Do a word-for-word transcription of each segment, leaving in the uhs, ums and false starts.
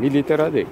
مليتر هذيك.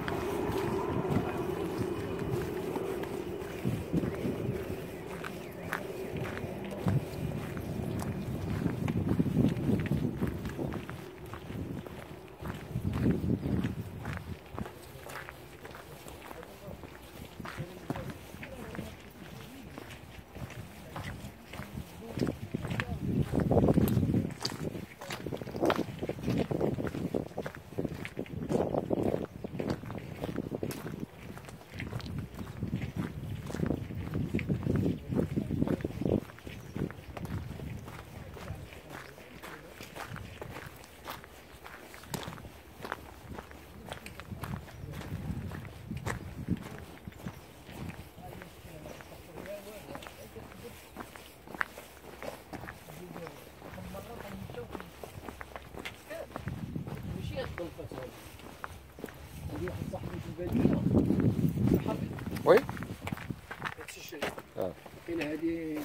وي نفس الشيء. اه كاين هذه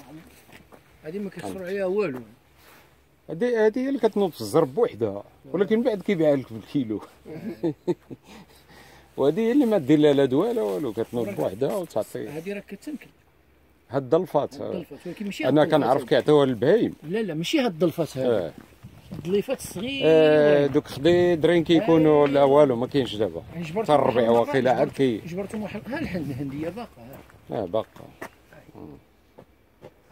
هذه ما كيخسروا عليها والو. هذه هذه هي اللي كتنوض في الزرب بوحدها، ولكن بعد كيبيعها لك بالكيلو. وهذه هي اللي ما دير لها لا دواء لا والو، كتنوض بوحدها وتعطي. هذه راه كتنكل هاد الضلفات. انا كنعرف كيعطيوها للبهايم. لا لا ماشي هاد الضلفات هادي. الضليفات الصغيرين آه دوك خضيدرين كيكونوا لا والو ما كاينش دابا حتى الربيع واقيلا عاد كي جبرتهم واحد ها الهنديه باقا اه باقا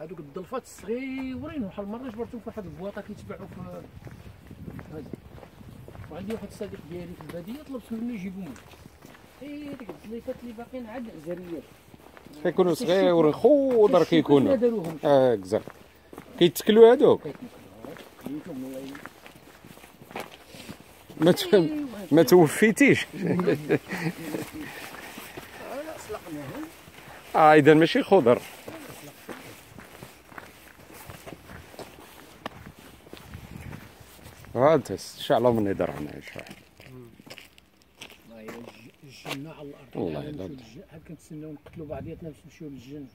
هذوك الضلفات الصغيورين واحد المره جبرتهم في واحد البواطه كيتباعوا في هذا وعندي واحد الصديق ديالي في الباديه طلبت منه يجيبهم اي ديك الضليفات اللي باقيين عاد عزريات كيكونوا صغيور خضر كيكونوا اه اكزاكت كيتكلوا هذوك ما ما توفيتيش. اه اذا ماشي خضر. ها انت شعله من يدار هنا شحال. الله يجنا على الارض. والله الا كنتسناو نقتلوا بعضياتنا باش نمشيو للجنة.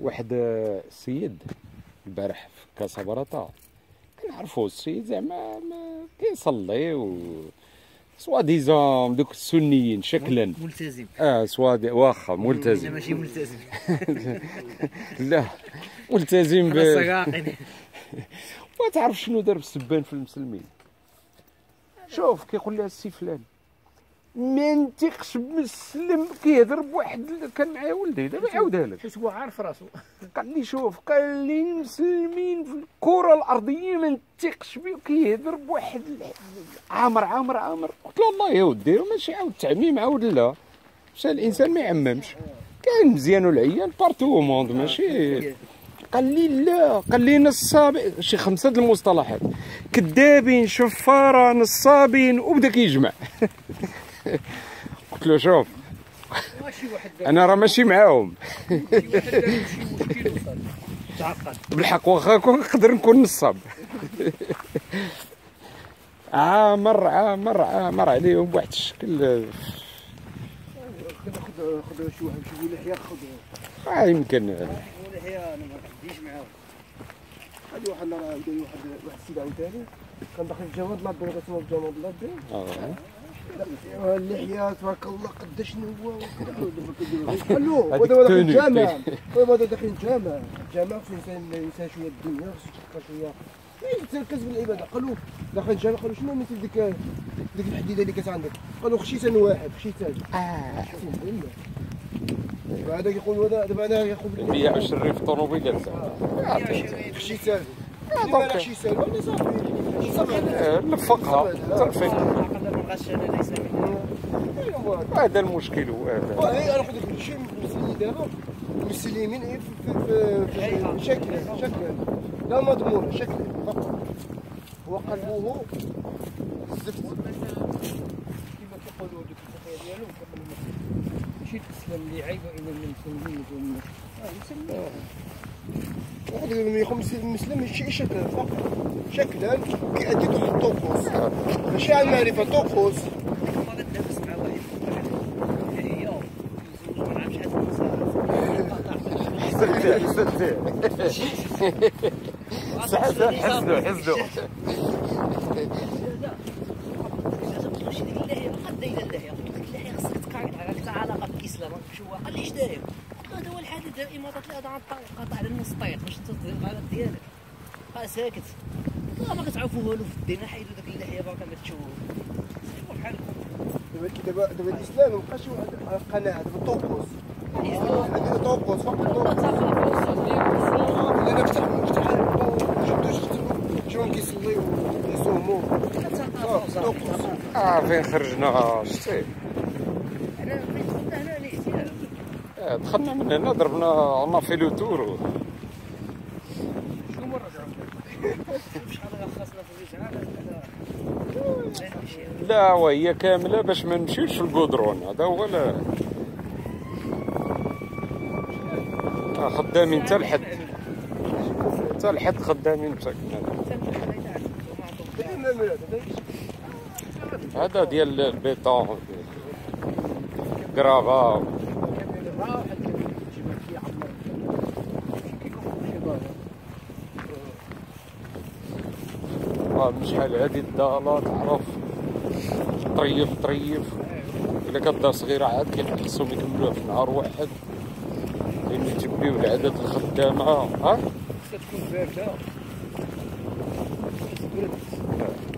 واحد السيد البارح في كاسابراطا كنعرفو السيد زعما كيصلي و سوا ديزون دوك السنيين شكلا ملتزم اه سوا واخا ملتزم ماشي ملتزم لا ملتزم ب وتعرف شنو دار بالسبان في المسلمين شوف كيقول لها السي فلان ما نتيقش بالسلم كيهضر بواحد كان معايا ولدي دابا عاودها لك حيت هو عارف راسو قال لي شوف قال لي المسلمين في الكره الارضيه ما نتيقش بيه كيهضر بواحد عامر عامر عامر قلت له والله يا ودي ماشي عاود تعميم عاود لا مشى الانسان ما يعممش كان مزيان والعيال بارتو موند ماشي قال لي لا قال لي نصابين شي خمسه د المصطلحات كذابين شفاره نصابين وبدا كيجمع قلت له شوف انا راه ماشي معاهم بالحق واخا نقدر نكون نصاب عامر عامر عامر عليهم بواحد الشكل خذوا خذوا شي واحد شي لحيه خذوا اه يمكن لحيه انا ما كنديش معاهم هذا واحد راه واحد واحد السيد عاوتاني كان داخل الجواد لا دور تما الجواد لا دور اه اللحيه تبارك الله قداش هو قالو هذا هو الجامع هو هذا داخل الجامع الجامع فين كينسى شويه الدنيا خصو يبقى شويه يتركز بالعباده قالو داخل الجامع قالو شنو مثل ديك ديك الحديده اللي كانت عندك قالو خشيتان واحد خشيتان اه هذا كيقول هذا دابا انا كيقول بيع وشري في الطوموبيل خشيتان دونك خشيتان ولا صافي نفقها تنفيق هذا المشكل هو هذا انا خديت كلشي المسلمين دابا المسلمين في شكلا شكلا لا مضمون شكلا فقط وقلبه الزفت كما كيقولوا ديك التقيه ديالو ماشي تسلم اللي عيب وان المسلمين يكونوا يسلموا واحد من خمس المسلم شي شكلا فقط شكلا كيأدي تحت الطقوس ماشي على المعرفه طقوس حسدو حسدو حسدو دايره لهيه، قلت له لهيه خاصك تقعد على تاع علاقه بالاسلام. شو قال لي اش داير؟ قلت له هذا هو الحادث ديال الامارات اللي هذا غنطلق قطع على نص الطريق باش تدير الغلط ديالك. قال ساكت، قلت له ما كتعرفوا والو في الدين، حيدوا داك اللهيه باقا ما تشوفوا بحالكم. دابا دابا الاسلام ما بقاش واحد القناعه، دابا طوبوس هذا طوبوس فوق الطوبوس اللي نفتح المجتمع شلون كيصليو ويصوموا. اه فين خرجنا شتي؟ انا فين دخلنا هنا الاحتلال. اه دخلنا من هنا ضربنا عنا في لو تور. شكون رجعوا؟ شحال رخصنا في الرجعه؟ لا وهي كامله باش ما نمشيوش للكودرون، هذا هو لا. خدامين حتى لحد حتى لحد خدامين مساكن. هذا ديال البيطون كرافا شحال هادي الضالة تعرف طريف طريف إلا كدار صغيرة عاد كيحسهم يكملوها في نهار واحد لأن يجبيو العدد الخدامة ها؟ خصها تكون باردة.